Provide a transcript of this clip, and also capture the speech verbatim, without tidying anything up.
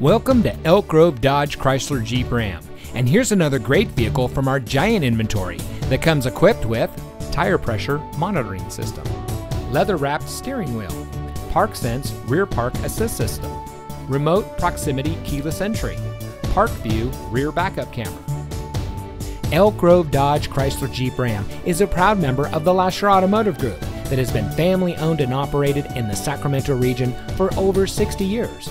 Welcome to Elk Grove Dodge Chrysler Jeep Ram, and here's another great vehicle from our giant inventory that comes equipped with tire pressure monitoring system, leather-wrapped steering wheel, ParkSense rear park assist system, remote proximity keyless entry, ParkView rear backup camera. Elk Grove Dodge Chrysler Jeep Ram is a proud member of the Lasher Automotive Group that has been family owned and operated in the Sacramento region for over sixty years.